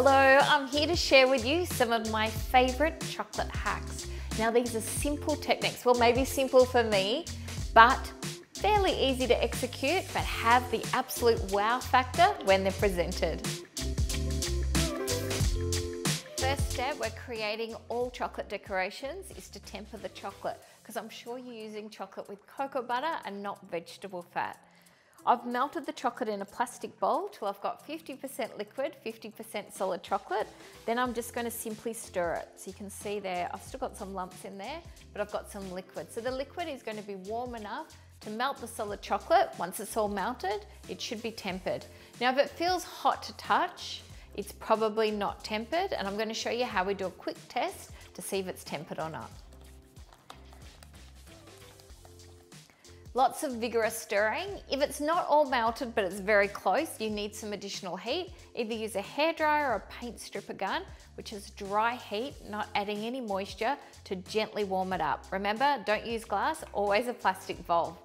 Hello, I'm here to share with you some of my favorite chocolate hacks. Now these are simple techniques, well maybe simple for me, but fairly easy to execute, but have the absolute wow factor when they're presented. First step, we're creating all chocolate decorations is to temper the chocolate, because I'm sure you're using chocolate with cocoa butter and not vegetable fat. I've melted the chocolate in a plastic bowl till I've got 50% liquid, 50% solid chocolate. Then I'm just going to simply stir it. So you can see there, I've still got some lumps in there, but I've got some liquid. So the liquid is going to be warm enough to melt the solid chocolate. Once it's all melted, it should be tempered. Now, if it feels hot to touch, it's probably not tempered. And I'm going to show you how we do a quick test to see if it's tempered or not. Lots of vigorous stirring. If it's not all melted, but it's very close, you need some additional heat. Either use a hairdryer or a paint stripper gun, which is dry heat, not adding any moisture, to gently warm it up. Remember, don't use glass, always a plastic bowl.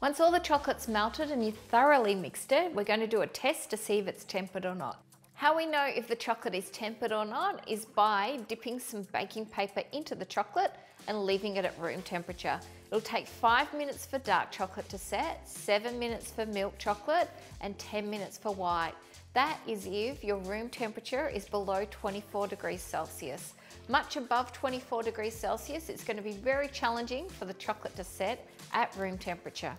Once all the chocolate's melted and you thoroughly mixed it, we're going to do a test to see if it's tempered or not. How we know if the chocolate is tempered or not is by dipping some baking paper into the chocolate and leaving it at room temperature. It'll take 5 minutes for dark chocolate to set, 7 minutes for milk chocolate, and 10 minutes for white. That is if your room temperature is below 24 degrees Celsius. Much above 24 degrees Celsius, it's going to be very challenging for the chocolate to set at room temperature.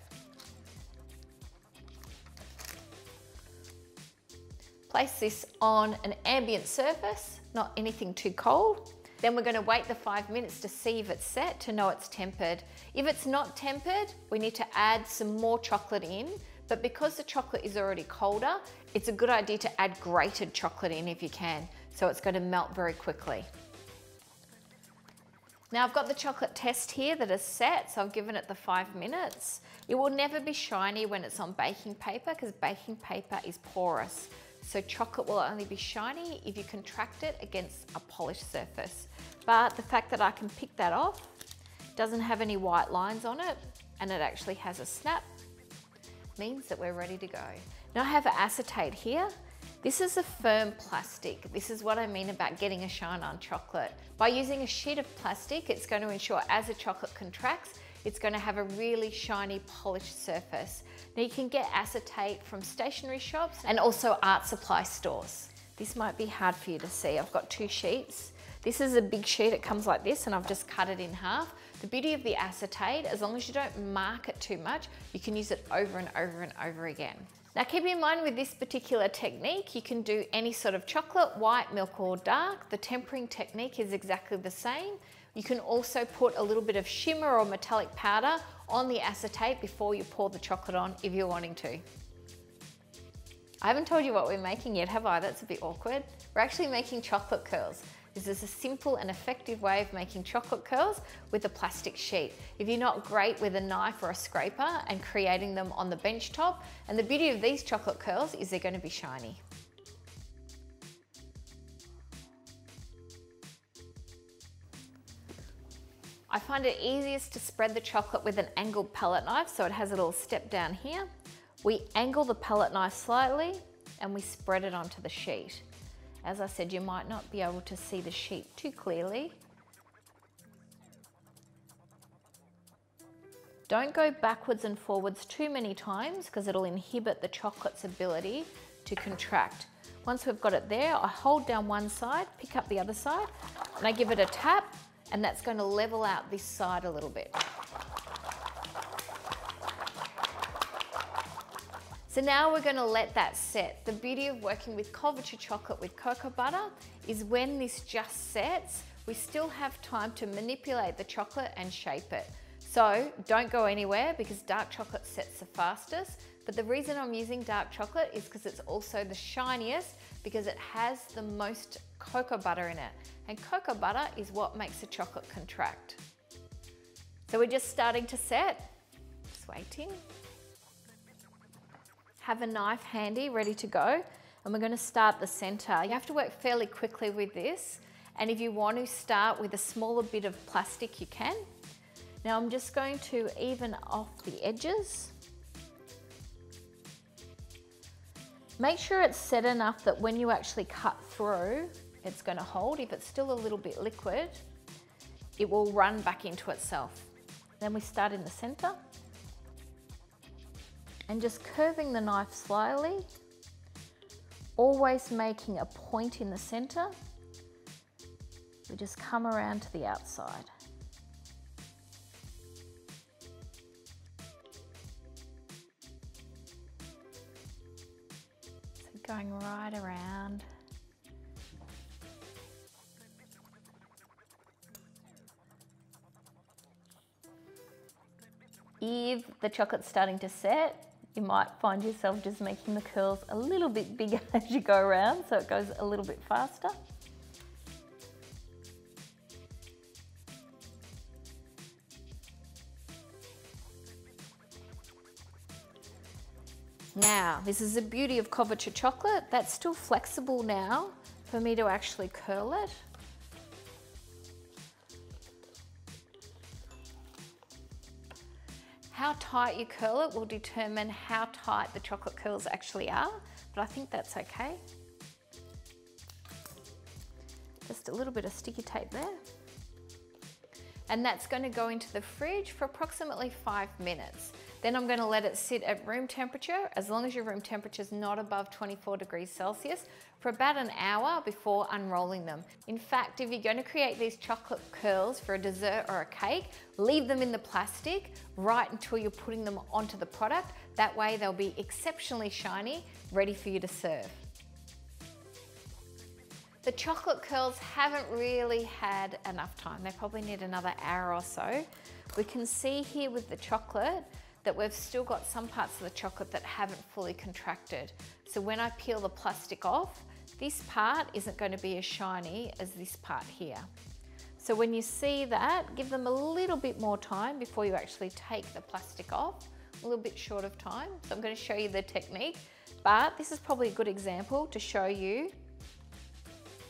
Place this on an ambient surface, not anything too cold. Then we're going to wait the 5 minutes to see if it's set to know it's tempered. If it's not tempered, we need to add some more chocolate in, but because the chocolate is already colder, it's a good idea to add grated chocolate in if you can, so it's going to melt very quickly. Now I've got the chocolate test here that is set, so I've given it the 5 minutes. It will never be shiny when it's on baking paper because baking paper is porous. So chocolate will only be shiny if you contract it against a polished surface. But the fact that I can pick that off, doesn't have any white lines on it, and it actually has a snap, means that we're ready to go. Now I have acetate here. This is a firm plastic. This is what I mean about getting a shine on chocolate. By using a sheet of plastic, it's going to ensure as the chocolate contracts, it's going to have a really shiny, polished surface. Now you can get acetate from stationery shops and also art supply stores. This might be hard for you to see. I've got two sheets. This is a big sheet. It comes like this and I've just cut it in half. The beauty of the acetate, as long as you don't mark it too much, you can use it over and over and over again. Now keep in mind with this particular technique, you can do any sort of chocolate, white, milk or dark. The tempering technique is exactly the same. You can also put a little bit of shimmer or metallic powder on the acetate before you pour the chocolate on if you're wanting to. I haven't told you what we're making yet, have I? That's a bit awkward. We're actually making chocolate curls. This is a simple and effective way of making chocolate curls with a plastic sheet. If you're not great with a knife or a scraper and creating them on the bench top, and the beauty of these chocolate curls is they're going to be shiny. I find it easiest to spread the chocolate with an angled palette knife, so it has a little step down here. We angle the palette knife slightly and we spread it onto the sheet. As I said, you might not be able to see the sheet too clearly. Don't go backwards and forwards too many times because it'll inhibit the chocolate's ability to contract. Once we've got it there, I hold down one side, pick up the other side, and I give it a tap. And that's going to level out this side a little bit. So now we're going to let that set. The beauty of working with Couverture chocolate with cocoa butter is when this just sets, we still have time to manipulate the chocolate and shape it. So don't go anywhere because dark chocolate sets the fastest. But the reason I'm using dark chocolate is because it's also the shiniest because it has the most cocoa butter in it. And cocoa butter is what makes the chocolate contract. So we're just starting to set, just waiting. Have a knife handy, ready to go. And we're going to start the center. You have to work fairly quickly with this. And if you want to start with a smaller bit of plastic, you can. Now I'm just going to even off the edges. Make sure it's set enough that when you actually cut through, it's going to hold. If it's still a little bit liquid, it will run back into itself. Then we start in the center and just curving the knife slyly, always making a point in the center. We just come around to the outside. So going right around. If the chocolate's starting to set, you might find yourself just making the curls a little bit bigger as you go around, so it goes a little bit faster. Now, this is the beauty of Coverture chocolate. That's still flexible now for me to actually curl it. How tight you curl it will determine how tight the chocolate curls actually are, but I think that's okay. Just a little bit of sticky tape there. And that's going to go into the fridge for approximately 5 minutes. Then I'm going to let it sit at room temperature, as long as your room temperature is not above 24 degrees Celsius, for about an hour before unrolling them. In fact, if you're going to create these chocolate curls for a dessert or a cake, leave them in the plastic right until you're putting them onto the product. That way they'll be exceptionally shiny, ready for you to serve. The chocolate curls haven't really had enough time. They probably need another hour or so. We can see here with the chocolate that we've still got some parts of the chocolate that haven't fully contracted. So when I peel the plastic off, this part isn't going to be as shiny as this part here. So when you see that, give them a little bit more time before you actually take the plastic off, a little bit short of time. So I'm going to show you the technique, but this is probably a good example to show you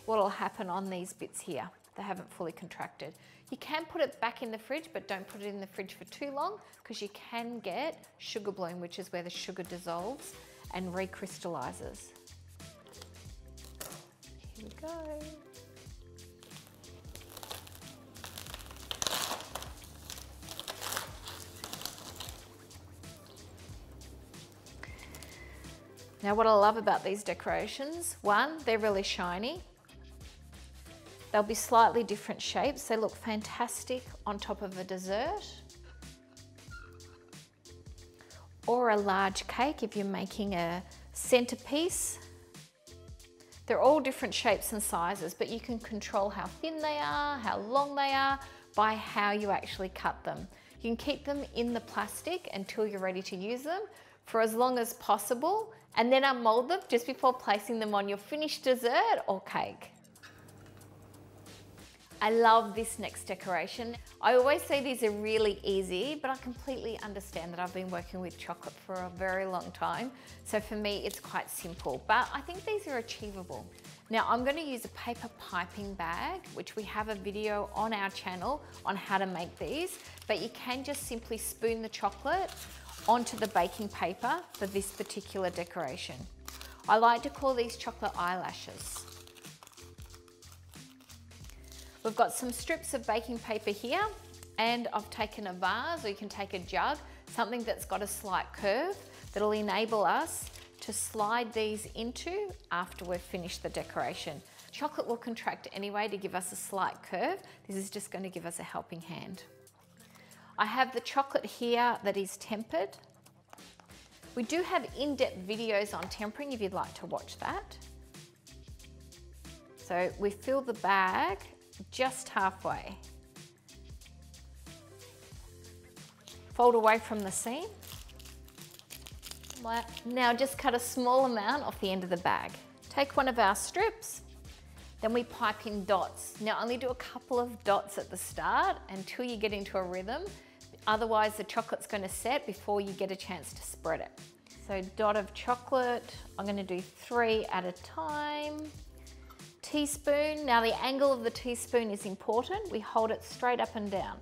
what will happen on these bits here. They haven't fully contracted. You can put it back in the fridge, but don't put it in the fridge for too long because you can get sugar bloom, which is where the sugar dissolves and recrystallizes. Here we go. Now what I love about these decorations, one, they're really shiny. They'll be slightly different shapes. They look fantastic on top of a dessert or a large cake if you're making a centerpiece. They're all different shapes and sizes, but you can control how thin they are, how long they are, by how you actually cut them. You can keep them in the plastic until you're ready to use them for as long as possible, and then unmold them just before placing them on your finished dessert or cake. I love this next decoration. I always say these are really easy, but I completely understand that I've been working with chocolate for a very long time. So for me, it's quite simple, but I think these are achievable. Now I'm going to use a paper piping bag, which we have a video on our channel on how to make these, but you can just simply spoon the chocolate onto the baking paper for this particular decoration. I like to call these chocolate eyelashes. We've got some strips of baking paper here, and I've taken a vase, or you can take a jug, something that's got a slight curve that'll enable us to slide these into after we've finished the decoration. Chocolate will contract anyway to give us a slight curve. This is just going to give us a helping hand. I have the chocolate here that is tempered. We do have in-depth videos on tempering if you'd like to watch that. So we fill the bag just halfway. Fold away from the seam. Now just cut a small amount off the end of the bag. Take one of our strips, then we pipe in dots. Now only do a couple of dots at the start until you get into a rhythm. Otherwise the chocolate's going to set before you get a chance to spread it. So dot of chocolate, I'm going to do 3 at a time. Teaspoon. Now the angle of the teaspoon is important. We hold it straight up and down.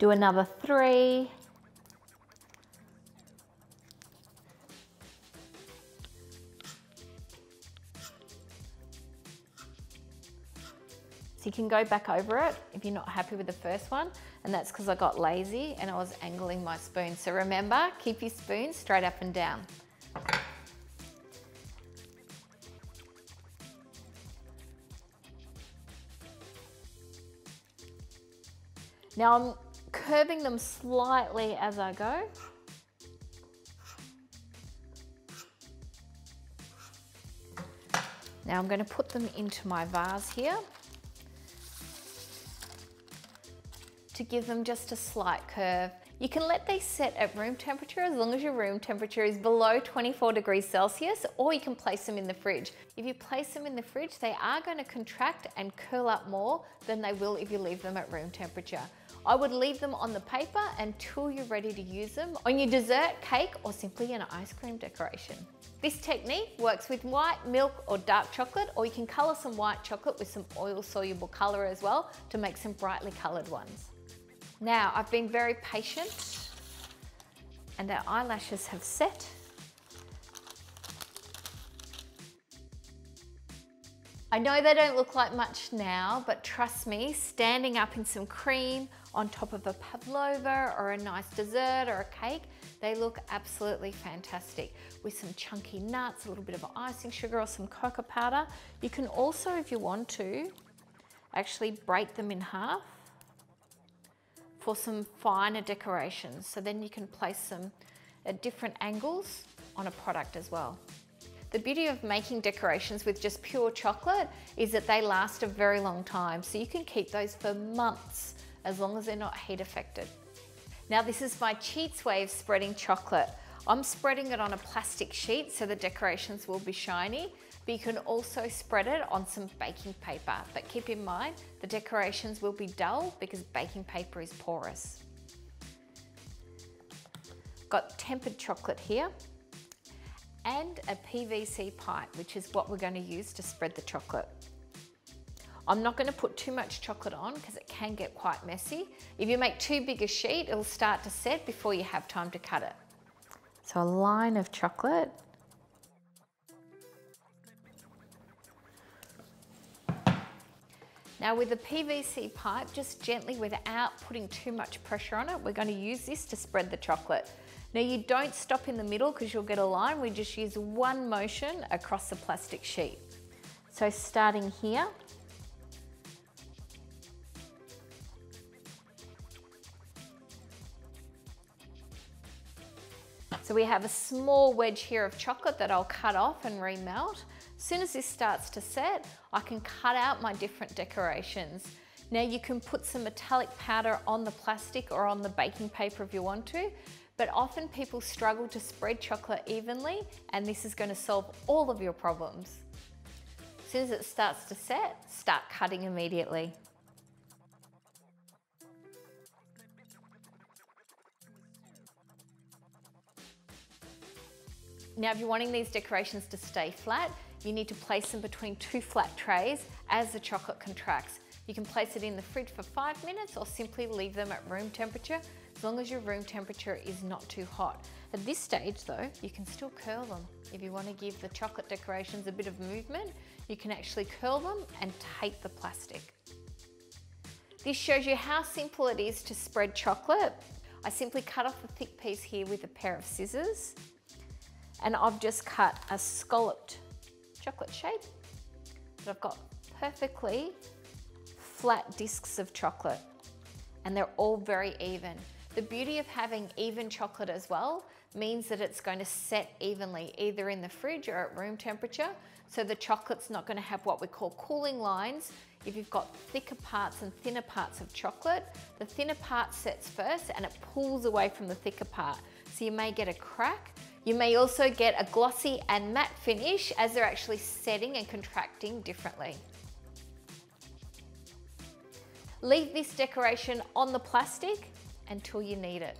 do another 3, so you can go back over it if you're not happy with the first one, and that's because I got lazy and I was angling my spoon. So remember, keep your spoon straight up and down. Now I'm curving them slightly as I go. Now I'm going to put them into my vase here to give them just a slight curve. You can let these set at room temperature as long as your room temperature is below 24 degrees Celsius, or you can place them in the fridge. If you place them in the fridge, they are going to contract and curl up more than they will if you leave them at room temperature. I would leave them on the paper until you're ready to use them on your dessert, cake, or simply in an ice cream decoration. This technique works with white, milk, or dark chocolate, or you can colour some white chocolate with some oil-soluble colour as well to make some brightly coloured ones. Now, I've been very patient and our eyelashes have set. I know they don't look like much now, but trust me, standing up in some cream on top of a pavlova or a nice dessert or a cake, they look absolutely fantastic. With some chunky nuts, a little bit of icing sugar or some cocoa powder. You can also, if you want to, actually break them in half for some finer decorations. So then you can place them at different angles on a product as well. The beauty of making decorations with just pure chocolate is that they last a very long time. So you can keep those for months as long as they're not heat affected. Now this is my Cheats way of spreading chocolate. I'm spreading it on a plastic sheet so the decorations will be shiny, but you can also spread it on some baking paper. But keep in mind, the decorations will be dull because baking paper is porous. Got tempered chocolate here and a PVC pipe, which is what we're going to use to spread the chocolate. I'm not going to put too much chocolate on because it can get quite messy. If you make too big a sheet, it'll start to set before you have time to cut it. So a line of chocolate. Now with the PVC pipe, just gently without putting too much pressure on it, we're going to use this to spread the chocolate. Now you don't stop in the middle because you'll get a line. We just use one motion across the plastic sheet. So starting here, so we have a small wedge here of chocolate that I'll cut off and remelt. As soon as this starts to set, I can cut out my different decorations. Now you can put some metallic powder on the plastic or on the baking paper if you want to, but often people struggle to spread chocolate evenly, and this is going to solve all of your problems. As soon as it starts to set, start cutting immediately. Now, if you're wanting these decorations to stay flat, you need to place them between 2 flat trays as the chocolate contracts. You can place it in the fridge for 5 minutes or simply leave them at room temperature, as long as your room temperature is not too hot. At this stage though, you can still curl them. If you want to give the chocolate decorations a bit of movement, you can actually curl them and tape the plastic. This shows you how simple it is to spread chocolate. I simply cut off a thick piece here with a pair of scissors. And I've just cut a scalloped chocolate shape, but I've got perfectly flat discs of chocolate and they're all very even. The beauty of having even chocolate as well means that it's going to set evenly, either in the fridge or at room temperature. So the chocolate's not going to have what we call cooling lines. If you've got thicker parts and thinner parts of chocolate, the thinner part sets first and it pulls away from the thicker part. So you may get a crack. You may also get a glossy and matte finish as they're actually setting and contracting differently. Leave this decoration on the plastic until you need it.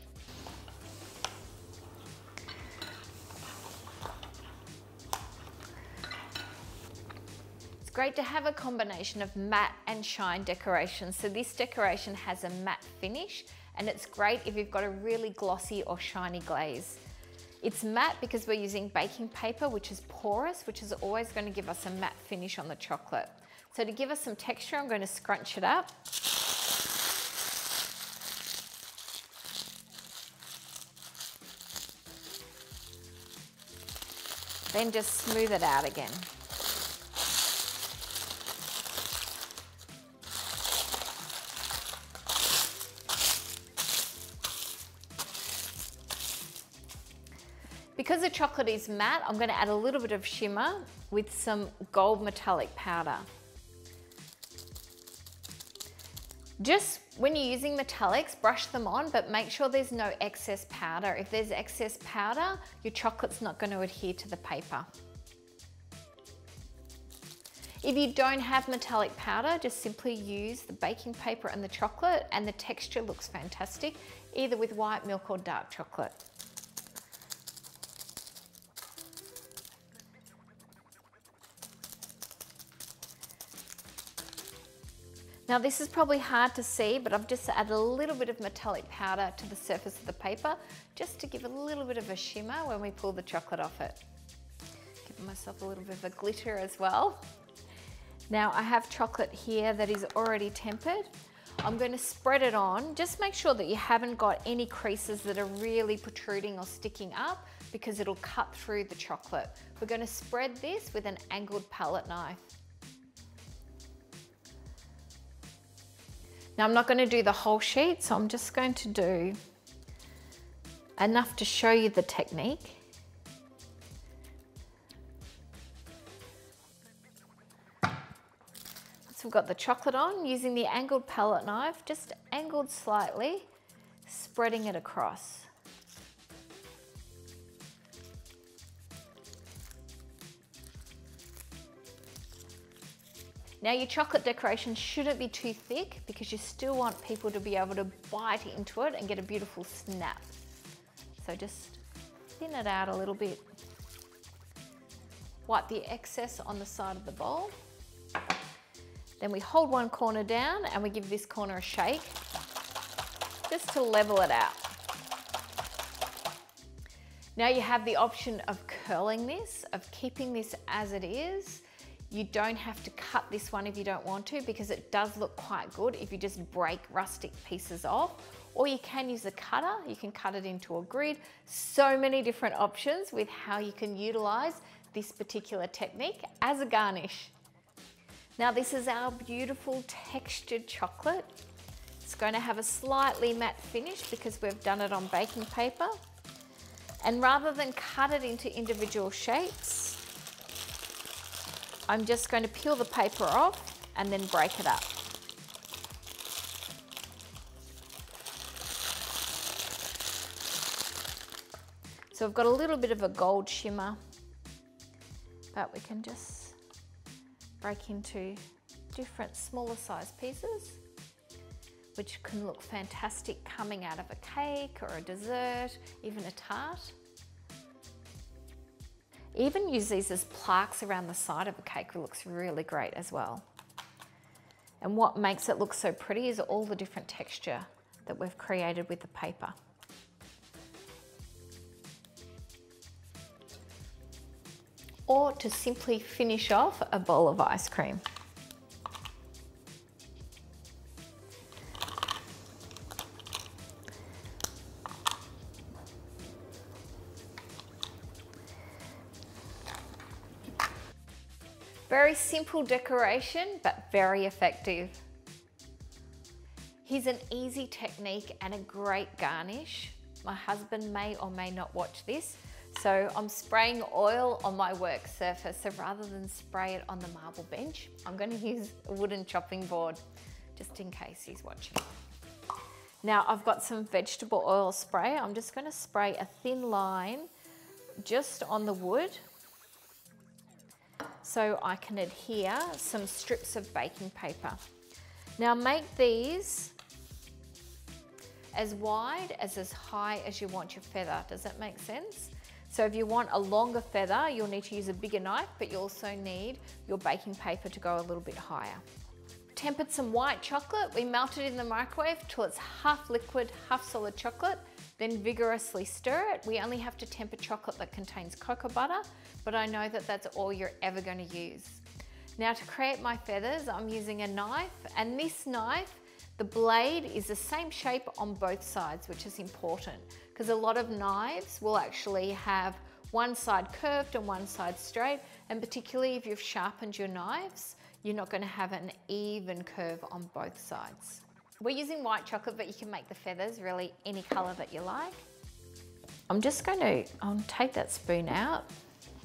It's great to have a combination of matte and shine decorations. So this decoration has a matte finish and it's great if you've got a really glossy or shiny glaze. It's matte because we're using baking paper, which is porous, which is always going to give us a matte finish on the chocolate. So to give us some texture, I'm going to scrunch it up. Then just smooth it out again. Because the chocolate is matte, I'm going to add a little bit of shimmer with some gold metallic powder. Just when you're using metallics, brush them on, but make sure there's no excess powder. If there's excess powder, your chocolate's not going to adhere to the paper. If you don't have metallic powder, just simply use the baking paper and the chocolate, and the texture looks fantastic, either with white milk or dark chocolate. Now this is probably hard to see, but I've just added a little bit of metallic powder to the surface of the paper just to give a little bit of a shimmer when we pull the chocolate off it. Giving myself a little bit of a glitter as well. Now I have chocolate here that is already tempered. I'm going to spread it on. Just make sure that you haven't got any creases that are really protruding or sticking up, because it'll cut through the chocolate. We're going to spread this with an angled palette knife. Now I'm not going to do the whole sheet, so I'm just going to do enough to show you the technique. So we've got the chocolate on, using the angled palette knife, just angled slightly, spreading it across. Now your chocolate decoration shouldn't be too thick, because you still want people to be able to bite into it and get a beautiful snap. So just thin it out a little bit. Wipe the excess on the side of the bowl. Then we hold one corner down and we give this corner a shake just to level it out. Now you have the option of curling this, of keeping this as it is. You don't have to cut this one if you don't want to, because it does look quite good if you just break rustic pieces off. Or you can use a cutter, you can cut it into a grid. So many different options with how you can utilize this particular technique as a garnish. Now this is our beautiful textured chocolate. It's going to have a slightly matte finish because we've done it on baking paper. And rather than cut it into individual shapes, I'm just going to peel the paper off and then break it up. So I've got a little bit of a gold shimmer, but we can just break into different smaller size pieces, which can look fantastic coming out of a cake or a dessert, even a tart. Even use these as plaques around the side of a cake. It looks really great as well. And what makes it look so pretty is all the different texture that we've created with the paper. Or to simply finish off a bowl of ice cream. Very simple decoration, but very effective. Here's an easy technique and a great garnish. My husband may or may not watch this, so I'm spraying oil on my work surface. So rather than spray it on the marble bench, I'm going to use a wooden chopping board, just in case he's watching. Now I've got some vegetable oil spray. I'm just going to spray a thin line just on the wood, so I can adhere some strips of baking paper. Now make these as wide as high as you want your feather. Does that make sense? So if you want a longer feather, you'll need to use a bigger knife, but you also need your baking paper to go a little bit higher. tempered some white chocolate. We melted in the microwave till it's half liquid, half solid chocolate, then vigorously stir it. We only have to temper chocolate that contains cocoa butter, but I know that that's all you're ever going to use. Now to create my feathers, I'm using a knife, and this knife, the blade is the same shape on both sides, which is important because a lot of knives will actually have one side curved and one side straight, and particularly if you've sharpened your knives, you're not going to have an even curve on both sides. We're using white chocolate, but you can make the feathers really any color that you like. I'm just going to take that spoon out,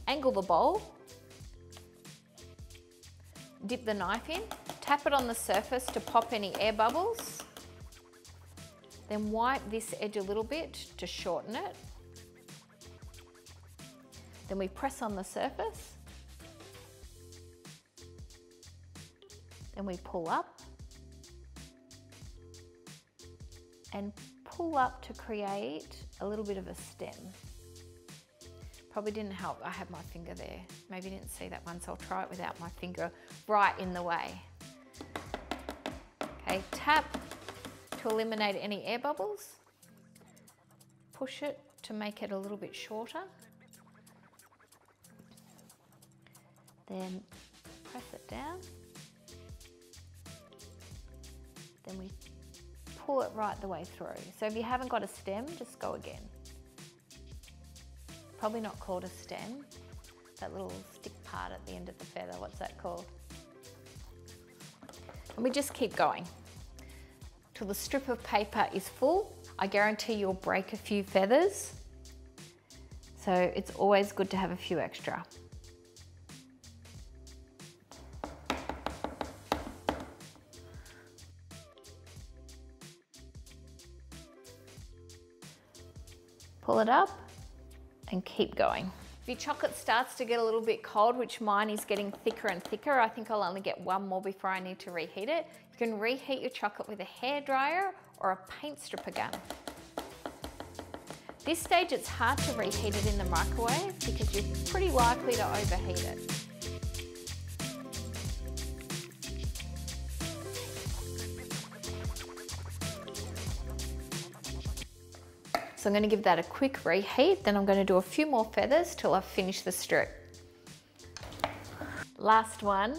angle the bowl, dip the knife in, tap it on the surface to pop any air bubbles, then wipe this edge a little bit to shorten it. Then we press on the surface, then we pull up and pull up to create a little bit of a stem. Probably didn't help, I had my finger there. Maybe didn't see that one, so I'll try it without my finger right in the way. Okay, tap to eliminate any air bubbles. Push it to make it a little bit shorter. Then press it down. Then we pull it right the way through. So if you haven't got a stem, just go again. Probably not called a stem. That little stick part at the end of the feather, what's that called? And we just keep going till the strip of paper is full. I guarantee you'll break a few feathers. So it's always good to have a few extra. Pull it up and keep going. If your chocolate starts to get a little bit cold, which mine is getting thicker and thicker, I think I'll only get one more before I need to reheat it. You can reheat your chocolate with a hairdryer or a paint stripper gun. At this stage, it's hard to reheat it in the microwave because you're pretty likely to overheat it. So I'm going to give that a quick reheat, then I'm going to do a few more feathers till I finish the strip. Last one.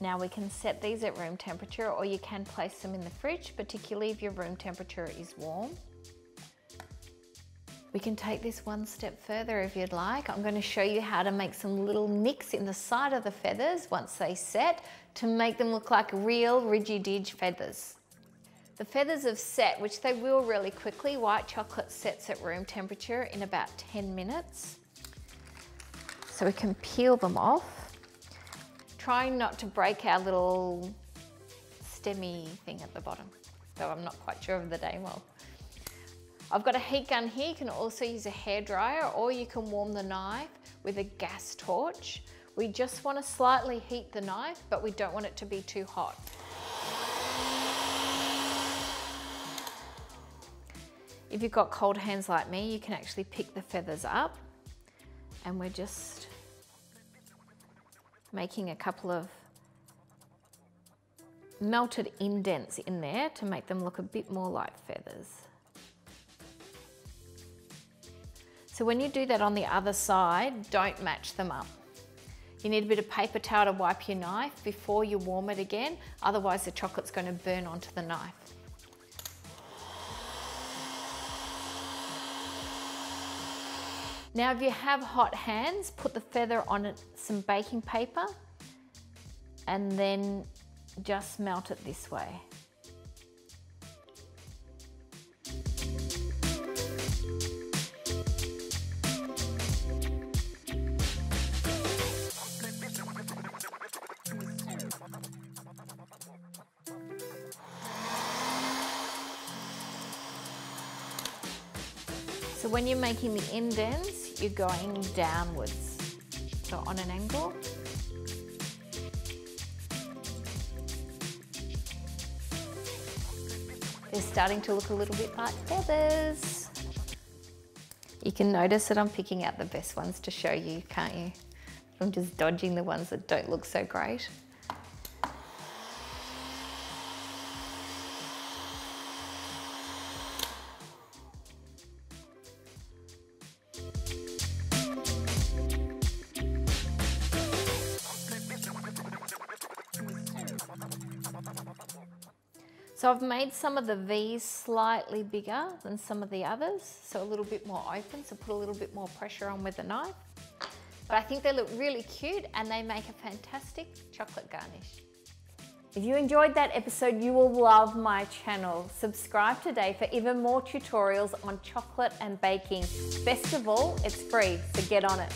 Now we can set these at room temperature, or you can place them in the fridge, particularly if your room temperature is warm. We can take this one step further if you'd like. I'm going to show you how to make some little nicks in the side of the feathers once they set to make them look like real ridgy-didge feathers. The feathers have set, which they will really quickly. White chocolate sets at room temperature in about 10 minutes. So we can peel them off. Trying not to break our little stemmy thing at the bottom, though I'm not quite sure of the name of. I've got a heat gun here. You can also use a hairdryer, or you can warm the knife with a gas torch. We just want to slightly heat the knife, but we don't want it to be too hot. If you've got cold hands like me, you can actually pick the feathers up, and we're just making a couple of melted indents in there to make them look a bit more like feathers. So when you do that on the other side, don't match them up. You need a bit of paper towel to wipe your knife before you warm it again, otherwise the chocolate's going to burn onto the knife. Now, if you have hot hands, put the feather on some baking paper and then just melt it this way. So when you're making the indents, you're going downwards, so on an angle. They're starting to look a little bit like feathers. You can notice that I'm picking out the best ones to show you, can't you? I'm just dodging the ones that don't look so great. So I've made some of the V's slightly bigger than some of the others, so a little bit more open, so put a little bit more pressure on with the knife. But I think they look really cute and they make a fantastic chocolate garnish. If you enjoyed that episode, you will love my channel. Subscribe today for even more tutorials on chocolate and baking. Best of all, it's free, so get on it.